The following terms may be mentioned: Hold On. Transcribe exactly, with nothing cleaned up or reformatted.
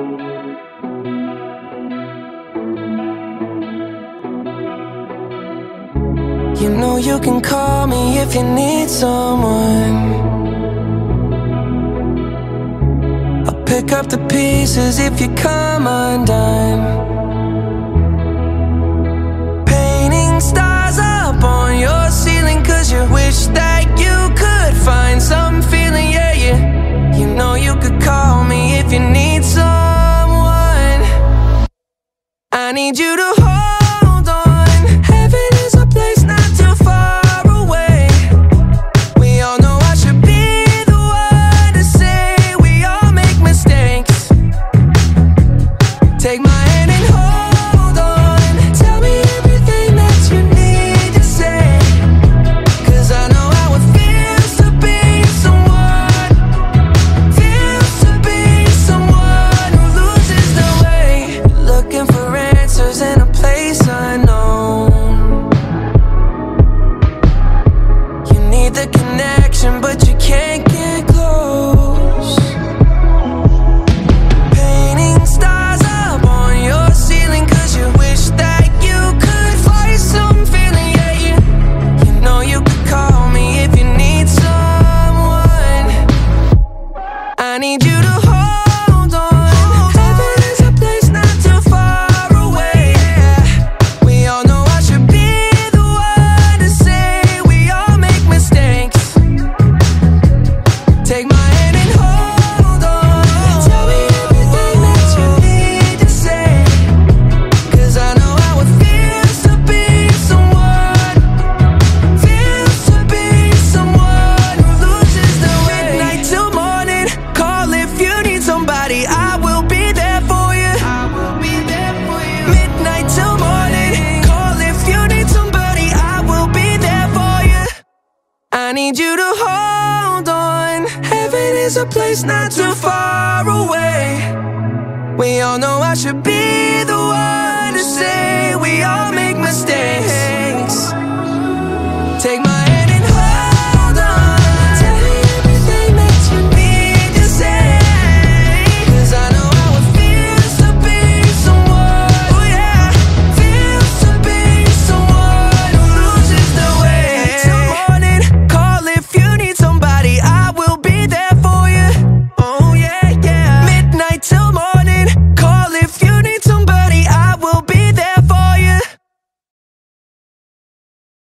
You know you can call me if you need someone. I'll pick up the pieces if you come undone. Painting stars up on your ceiling, 'cause you wish that you could find some feeling, yeah, yeah. You know you could call me if you need someone. I need you to hold. Take my hand and hold on. Tell me everything that you need to say, 'cause I know how it feels to be someone. Feels to be someone who loses the way. Looking for answers in a place unknown. You need the connection, but you can't get close. Painting stars a place not too far away. We all know I should be the one to say we all make mistakes. Take my